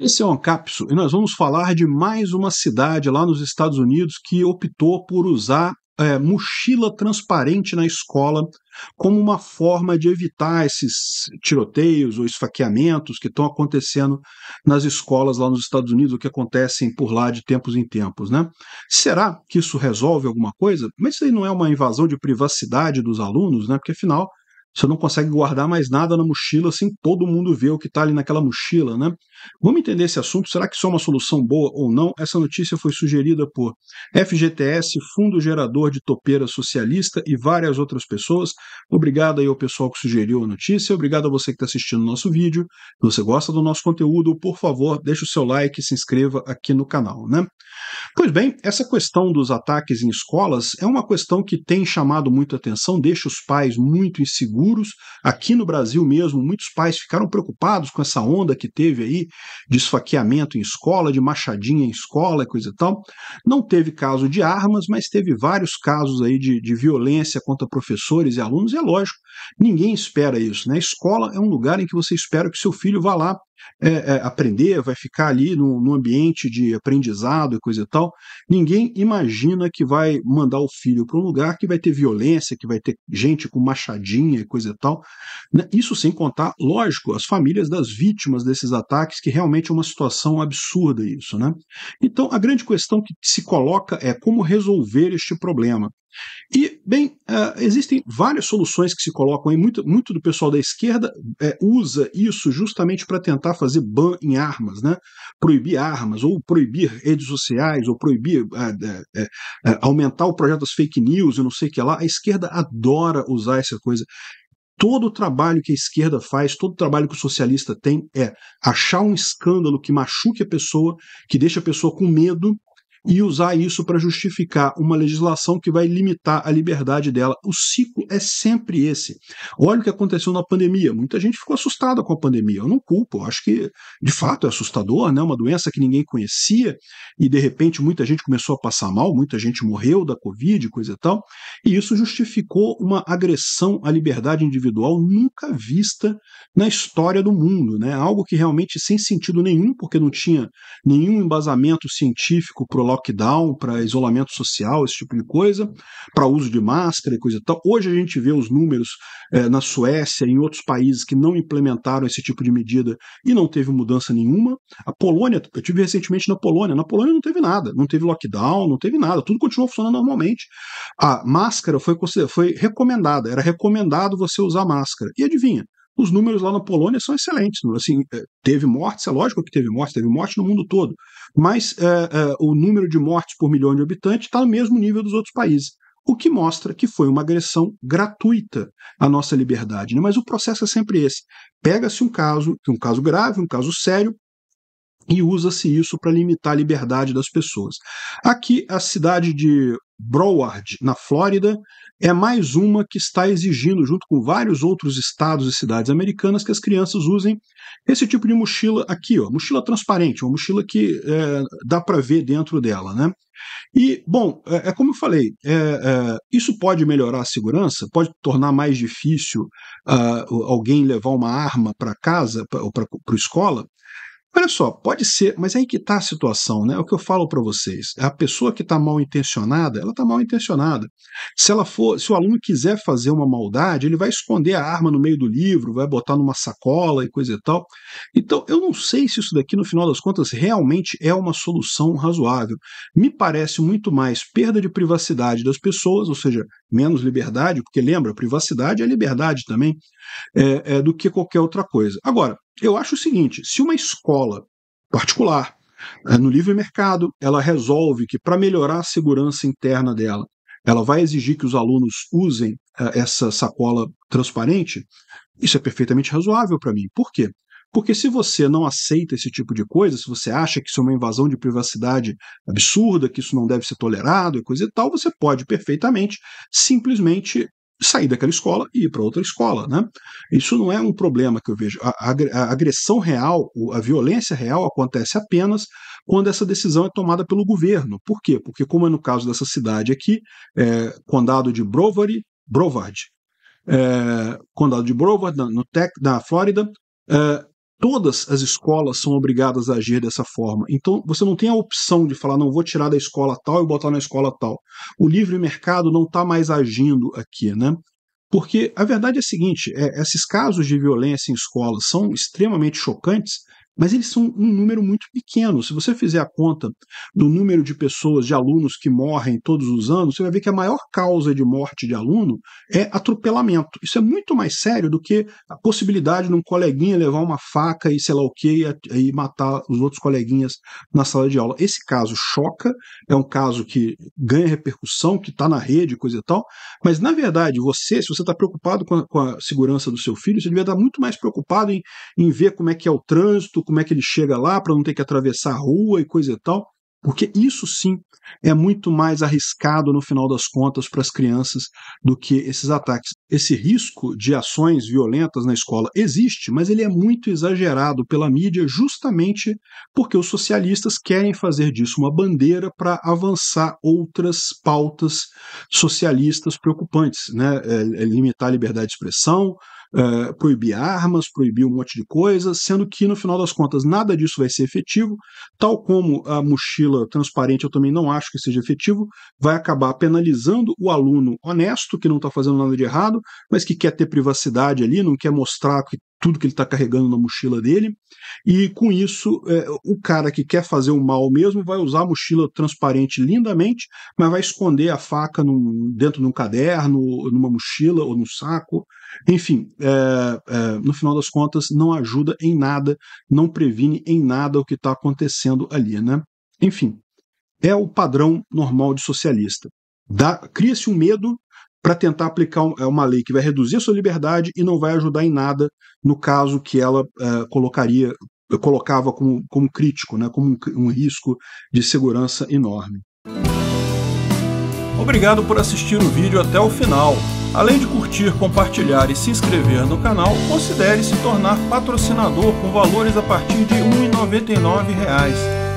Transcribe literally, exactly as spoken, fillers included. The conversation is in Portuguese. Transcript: Esse é o Ancapso e nós vamos falar de mais uma cidade lá nos Estados Unidos que optou por usar é, mochila transparente na escola como uma forma de evitar esses tiroteios ou esfaqueamentos que estão acontecendo nas escolas lá nos Estados Unidos, o que acontecem por lá de tempos em tempos, né? Será que isso resolve alguma coisa? Mas isso aí não é uma invasão de privacidade dos alunos, né? Porque afinal você não consegue guardar mais nada na mochila sem todo mundo ver o que está ali naquela mochila, né? Vamos entender esse assunto, será que isso é uma solução boa ou não? Essa notícia foi sugerida por F G T S, Fundo Gerador de Topeira Socialista e várias outras pessoas. Obrigado aí ao pessoal que sugeriu a notícia, obrigado a você que está assistindo o nosso vídeo. Se você gosta do nosso conteúdo, por favor, deixa o seu like e se inscreva aqui no canal, né? Pois bem, essa questão dos ataques em escolas é uma questão que tem chamado muito a atenção, deixa os pais muito inseguros. Aqui no Brasil mesmo, muitos pais ficaram preocupados com essa onda que teve aí de esfaqueamento em escola, de machadinha em escola, coisa e tal. Não teve caso de armas, mas teve vários casos aí de, de violência contra professores e alunos, e é lógico, ninguém espera isso, né? A escola é um lugar em que você espera que seu filho vá lá É, é, aprender, vai ficar ali no, no ambiente de aprendizado e coisa e tal. Ninguém imagina que vai mandar o filho para um lugar que vai ter violência, que vai ter gente com machadinha e coisa e tal, né? Isso sem contar, lógico, as famílias das vítimas desses ataques, que realmente é uma situação absurda isso, né? Então a grande questão que se coloca é como resolver este problema. E, bem, uh, existem várias soluções que se colocam aí, muito, muito do pessoal da esquerda é, usa isso justamente para tentar fazer ban em armas, né? Proibir armas, ou proibir redes sociais, ou proibir, uh, uh, uh, aumentar o projeto das fake news e não sei o que lá. A esquerda adora usar essa coisa. Todo o trabalho que a esquerda faz, todo o trabalho que o socialista tem é achar um escândalo que machuque a pessoa, que deixa a pessoa com medo, e usar isso para justificar uma legislação que vai limitar a liberdade dela. O ciclo é sempre esse. Olha o que aconteceu na pandemia. Muita gente ficou assustada com a pandemia. Eu não culpo. Eu acho que, de fato, é assustador, né? Uma doença que ninguém conhecia e, de repente, muita gente começou a passar mal, muita gente morreu da Covid, coisa e tal. E isso justificou uma agressão à liberdade individual nunca vista na história do mundo, né? Algo que realmente sem sentido nenhum, porque não tinha nenhum embasamento científico pro lockdown, para isolamento social, esse tipo de coisa, para uso de máscara e coisa e tal. Hoje a gente vê os números eh, na Suécia e em outros países que não implementaram esse tipo de medida e não teve mudança nenhuma. A Polônia, eu estive recentemente na Polônia, na Polônia não teve nada, não teve lockdown, não teve nada, tudo continuou funcionando normalmente. A máscara foi, foi recomendada, era recomendado você usar máscara. E adivinha? Os números lá na Polônia são excelentes. Assim, teve mortes, é lógico que teve mortes, teve morte no mundo todo, mas é, é, o número de mortes por milhão de habitantes está no mesmo nível dos outros países, o que mostra que foi uma agressão gratuita à nossa liberdade, né? Mas o processo é sempre esse. Pega-se um caso, um caso grave, um caso sério, e usa-se isso para limitar a liberdade das pessoas. Aqui, a cidade de Broward, na Flórida, é mais uma que está exigindo, junto com vários outros estados e cidades americanas, que as crianças usem esse tipo de mochila aqui, ó, mochila transparente, uma mochila que é, dá para ver dentro dela, né? E, bom, é, é como eu falei, é, é, isso pode melhorar a segurança, pode tornar mais difícil uh, alguém levar uma arma para casa pra, ou para a escola. Olha só, pode ser, mas aí que está a situação, né? É o que eu falo para vocês. A pessoa que está mal intencionada, ela está mal intencionada. Se ela for, se o aluno quiser fazer uma maldade, ele vai esconder a arma no meio do livro, vai botar numa sacola e coisa e tal. Então, eu não sei se isso daqui, no final das contas, realmente é uma solução razoável. Me parece muito mais perda de privacidade das pessoas, ou seja, menos liberdade, porque lembra, privacidade é liberdade também, é, é, do que qualquer outra coisa. Agora, eu acho o seguinte, se uma escola particular, no livre mercado, ela resolve que para melhorar a segurança interna dela, ela vai exigir que os alunos usem uh, essa sacola transparente, isso é perfeitamente razoável para mim. Por quê? Porque se você não aceita esse tipo de coisa, se você acha que isso é uma invasão de privacidade absurda, que isso não deve ser tolerado e coisa e tal, você pode perfeitamente, simplesmente, sair daquela escola e ir para outra escola, né? Isso não é um problema que eu vejo. A, a agressão real, a violência real acontece apenas quando essa decisão é tomada pelo governo. Por quê? Porque, como é no caso dessa cidade aqui, é, condado de Broward, Broward é, condado de Broward, na, no Tec, na Flórida, é, Todas as escolas são obrigadas a agir dessa forma. Então, você não tem a opção de falar, não, vou tirar da escola tal e botar na escola tal. O livre mercado não está mais agindo aqui, né? Porque a verdade é a seguinte, é, esses casos de violência em escolas são extremamente chocantes, mas eles são um número muito pequeno. Se você fizer a conta do número de pessoas, de alunos que morrem todos os anos, você vai ver que a maior causa de morte de aluno é atropelamento. Isso é muito mais sério do que a possibilidade de um coleguinha levar uma faca e sei lá o que e matar os outros coleguinhas na sala de aula. Esse caso choca, é um caso que ganha repercussão, que está na rede, coisa e tal, mas na verdade você, se você está preocupado com a, com a segurança do seu filho, você devia estar muito mais preocupado em, em ver como é que é o trânsito, como é que ele chega lá para não ter que atravessar a rua e coisa e tal, porque isso sim é muito mais arriscado no final das contas para as crianças do que esses ataques. Esse risco de ações violentas na escola existe, mas ele é muito exagerado pela mídia justamente porque os socialistas querem fazer disso uma bandeira para avançar outras pautas socialistas preocupantes, né? É limitar a liberdade de expressão, Uh, proibir armas, proibir um monte de coisa, sendo que no final das contas nada disso vai ser efetivo, tal como a mochila transparente eu também não acho que seja efetivo, vai acabar penalizando o aluno honesto que não está fazendo nada de errado, mas que quer ter privacidade ali, não quer mostrar que tudo que ele está carregando na mochila dele, e com isso é, o cara que quer fazer o mal mesmo vai usar a mochila transparente lindamente, mas vai esconder a faca num, dentro de um caderno, numa mochila ou num saco, enfim, é, é, no final das contas não ajuda em nada, não previne em nada o que está acontecendo ali, né? Enfim, é o padrão normal de socialista. Cria-se um medo para tentar aplicar uma lei que vai reduzir a sua liberdade e não vai ajudar em nada no caso que ela uh, colocaria, colocava como, como crítico, né, como um, um risco de segurança enorme. Obrigado por assistir o vídeo até o final. Além de curtir, compartilhar e se inscrever no canal, considere se tornar patrocinador com valores a partir de um real e noventa e nove centavos.